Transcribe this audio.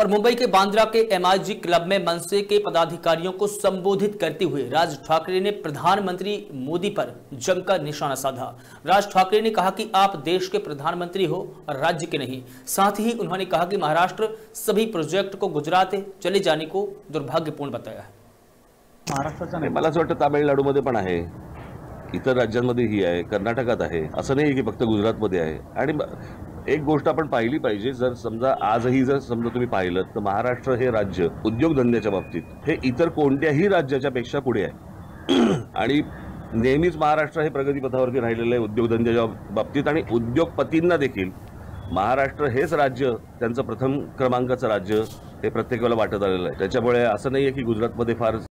और मुंबई के बांद्रा के एमआरजी क्लब में मनसे के पदाधिकारियों को संबोधित करते हुए राज ठाकरे ने प्रधानमंत्री मोदी पर जमकर निशाना साधा। राज ठाकरे ने कहा कि आप देश के प्रधानमंत्री हो और राज्य के नहीं। साथ ही उन्होंने कहा कि महाराष्ट्र सभी प्रोजेक्ट को गुजरात चले जाने को दुर्भाग्यपूर्ण बताया है। महाराष्ट्र मला असं वाटतं तमिळनाडू मध्ये पण आहे, इतर राज्यांमध्ये ही आहे, कर्नाटकात आहे, असं नाही की फक्त गुजरात मध्ये आहे। आणि एक गोष्ट आपण पाहिली पाहिजे, जर समजा आजही जर समजा तुम्ही पाहिलं तर महाराष्ट्र हे राज्य उद्योगधंद्याच्या बाबतीत हे इतर कोणत्याही राज्याच्या पेक्षा पुढे आहे आणि नेहमीच महाराष्ट्र हे प्रगतीपथावरती राहिलेलं आहे उद्योगधंद्याच्या बाबतीत। आणि उद्योगपतींना देखील महाराष्ट्र हेच राज्य, त्यांचं प्रथम क्रमांकाचं राज्य हे प्रत्येकाला वाटत आलेलं आहे। त्याच्यामुळे असं नाहीये की गुजरात मध्ये फार